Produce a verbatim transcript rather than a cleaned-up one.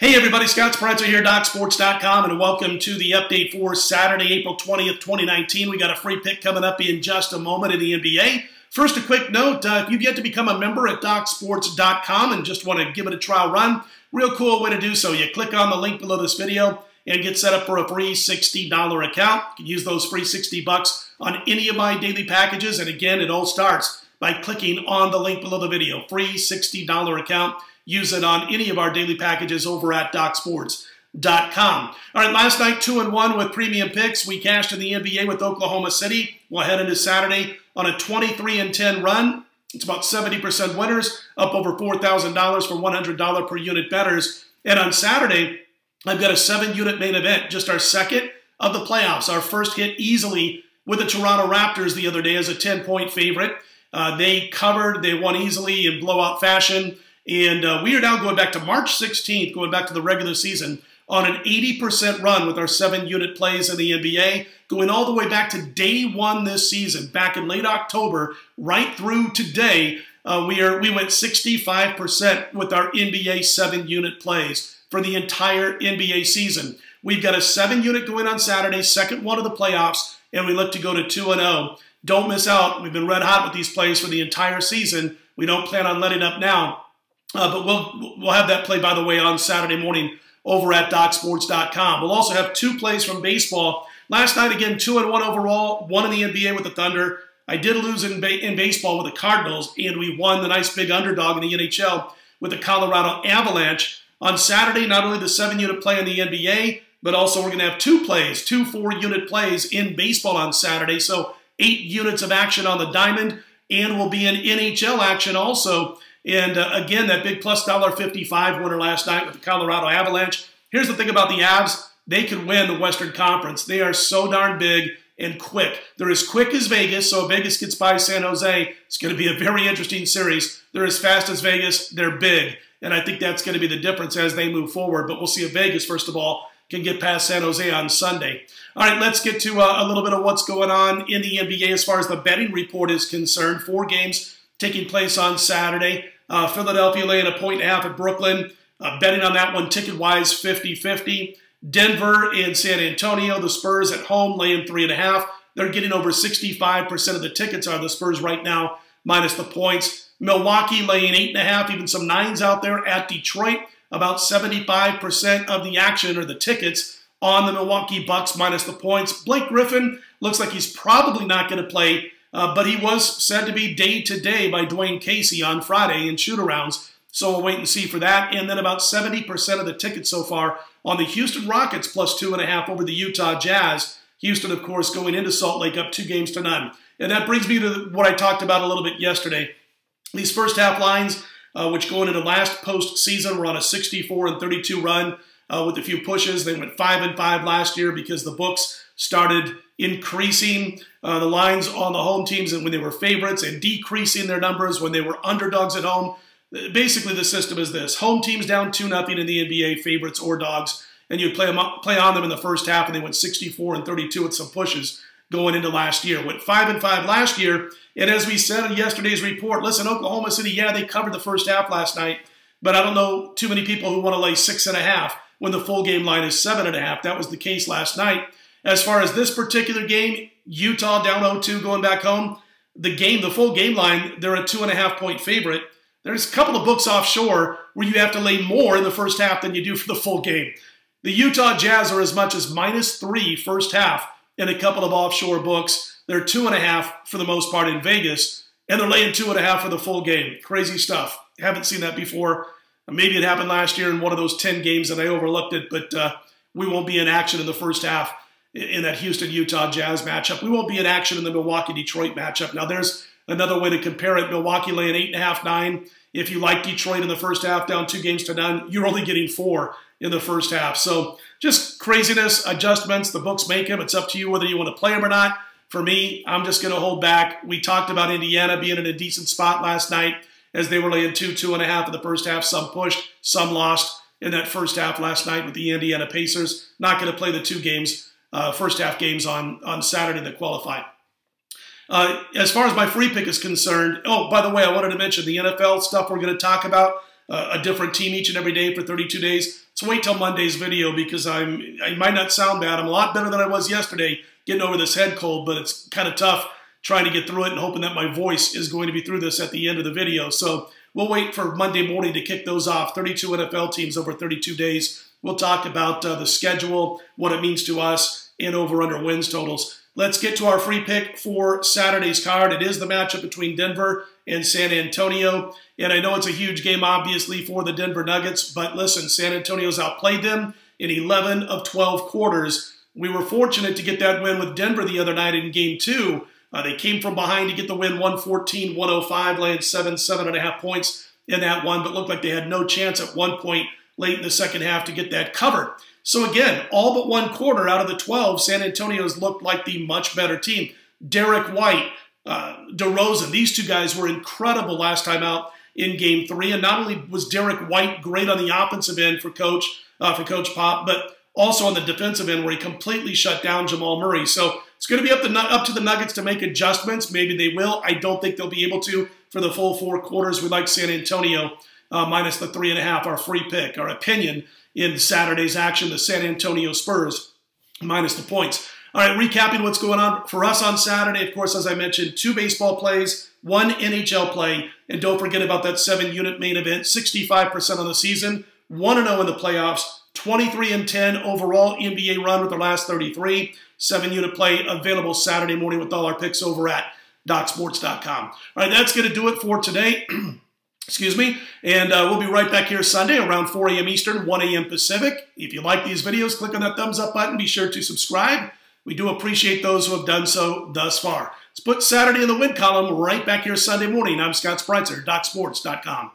Hey everybody, Scott Spreitzer here, Doc Sports dot com, and welcome to the update for Saturday, April twentieth, twenty nineteen. We got a free pick coming up in just a moment in the N B A. First, a quick note, uh, if you've yet to become a member at Doc Sports dot com and just want to give it a trial run, real cool way to do so. You click on the link below this video and get set up for a free sixty dollar account. You can use those free sixty bucks on any of my daily packages, and again, it all starts by clicking on the link below the video, free sixty dollar account. Use it on any of our daily packages over at Doc Sports dot com. All right, last night, two and one with premium picks. We cashed in the N B A with Oklahoma City. We'll head into Saturday on a twenty-three and ten run. It's about seventy percent winners, up over four thousand dollars for one hundred dollars per unit bettors. And on Saturday, I've got a seven unit main event, just our second of the playoffs. Our first hit easily with the Toronto Raptors the other day as a ten point favorite. Uh, they covered, they won easily in blowout fashion. And uh, we are now going back to March sixteenth, going back to the regular season, on an eighty percent run with our seven unit plays in the N B A, going all the way back to day one this season, back in late October, right through today. Uh, we are we went sixty-five percent with our N B A seven unit plays for the entire N B A season. We've got a seven unit going on Saturday, second one of the playoffs, and we look to go to two and oh. Don't miss out. We've been red hot with these plays for the entire season. We don't plan on letting up now. Uh, but we'll we'll have that play, by the way, on Saturday morning over at Doc Sports dot com. We'll also have two plays from baseball. Last night, again, two and one overall, one in the N B A with the Thunder. I did lose in, ba in baseball with the Cardinals, and we won the nice big underdog in the N H L with the Colorado Avalanche. On Saturday, not only the seven unit play in the N B A, but also we're going to have two plays, two four unit plays in baseball on Saturday. So eight units of action on the diamond, and we'll be in N H L action also. And, uh, again, that big plus one dollar fifty-five winner last night with the Colorado Avalanche. Here's the thing about the Avs. They could win the Western Conference. They are so darn big and quick. They're as quick as Vegas, so if Vegas gets by San Jose, it's going to be a very interesting series. They're as fast as Vegas. They're big. And I think that's going to be the difference as they move forward. But we'll see if Vegas, first of all, can get past San Jose on Sunday. All right, let's get to uh, a little bit of what's going on in the N B A as far as the betting report is concerned. Four games taking place on Saturday. Uh, Philadelphia laying a point and a half at Brooklyn. Uh, betting on that one ticket-wise, fifty fifty. Denver and San Antonio, the Spurs at home, laying three and a half. They're getting over sixty-five percent of the tickets are the Spurs right now, minus the points. Milwaukee laying eight and a half, even some nines out there at Detroit. About seventy-five percent of the action or the tickets on the Milwaukee Bucks, minus the points. Blake Griffin looks like he's probably not going to play. Uh, but he was said to be day-to-day by Dwayne Casey on Friday in shoot-arounds, so we'll wait and see for that. And then about seventy percent of the tickets so far on the Houston Rockets, plus two and a half over the Utah Jazz. Houston, of course, going into Salt Lake up two games to none. And that brings me to what I talked about a little bit yesterday. These first-half lines, uh, which going into last postseason, were on a sixty-four and thirty-two run uh, with a few pushes. They went five and five last year because the books started increasing uh, the lines on the home teams and when they were favorites and decreasing their numbers when they were underdogs at home. Basically, the system is this. Home teams down two nothing in the N B A, favorites or dogs, and you play, play on them in the first half, and they went sixty-four and thirty-two with some pushes going into last year. Went five and five last year, and as we said in yesterday's report, listen, Oklahoma City, yeah, they covered the first half last night, but I don't know too many people who want to lay six and a half when the full game line is seven and a half. That was the case last night. As far as this particular game, Utah down oh two going back home. The game, the full game line, they're a two and a half point favorite. There's a couple of books offshore where you have to lay more in the first half than you do for the full game. The Utah Jazz are as much as minus three first half in a couple of offshore books. They're two and a half for the most part in Vegas, and they're laying two and a half for the full game. Crazy stuff. Haven't seen that before. Maybe it happened last year in one of those ten games and I overlooked it, but uh, we won't be in action in the first half in that Houston-Utah Jazz matchup. We won't be in action in the Milwaukee-Detroit matchup. Now, there's another way to compare it. Milwaukee laying eight and a half, nine. If you like Detroit in the first half, down two games to none, you're only getting four in the first half. So just craziness, adjustments. The books make them. It's up to you whether you want to play them or not. For me, I'm just going to hold back. We talked about Indiana being in a decent spot last night as they were laying two, two and a half in the first half. Some pushed, some lost in that first half last night with the Indiana Pacers. Not going to play the two games. Uh, first half games on, on Saturday that qualify. Uh, as far as my free pick is concerned, oh, by the way, I wanted to mention the N F L stuff we're going to talk about. uh, a different team each and every day for thirty-two days. So wait till Monday's video, because I'm, I might not sound bad. I'm a lot better than I was yesterday getting over this head cold, but it's kind of tough trying to get through it and hoping that my voice is going to be through this at the end of the video. So we'll wait for Monday morning to kick those off. thirty-two N F L teams over thirty-two days. We'll talk about uh, the schedule, what it means to us, and over-under wins totals. Let's get to our free pick for Saturday's card. It is the matchup between Denver and San Antonio. And I know it's a huge game, obviously, for the Denver Nuggets. But listen, San Antonio's outplayed them in eleven of twelve quarters. We were fortunate to get that win with Denver the other night in Game two. Uh, they came from behind to get the win, one fourteen to one oh five, laying seven, seven and a half points in that one, but looked like they had no chance at one point late in the second half to get that covered. So again, all but one quarter out of the twelve, San Antonio's looked like the much better team. Derrick White, uh, DeRozan, these two guys were incredible last time out in Game three, and not only was Derrick White great on the offensive end for Coach, uh, for Coach Pop, but also on the defensive end where he completely shut down Jamal Murray. So it's going to be up, the, up to the Nuggets to make adjustments. Maybe they will. I don't think they'll be able to for the full four quarters. We like San Antonio uh, minus the three and a half, our free pick, our opinion in Saturday's action, the San Antonio Spurs minus the points. All right, recapping what's going on for us on Saturday. Of course, as I mentioned, two baseball plays, one N H L play, and don't forget about that seven-unit main event, sixty-five percent on the season, one and oh in the playoffs, twenty-three and ten overall N B A run with their last thirty-three. Seven-unit play available Saturday morning with all our picks over at Doc Sports dot com. All right, that's going to do it for today. Excuse me. And uh, we'll be right back here Sunday around four A M Eastern, one A M Pacific. If you like these videos, click on that thumbs up button. Be sure to subscribe. We do appreciate those who have done so thus far. Let's put Saturday in the win column right back here Sunday morning. I'm Scott Sprenzel, Doc Sports dot com.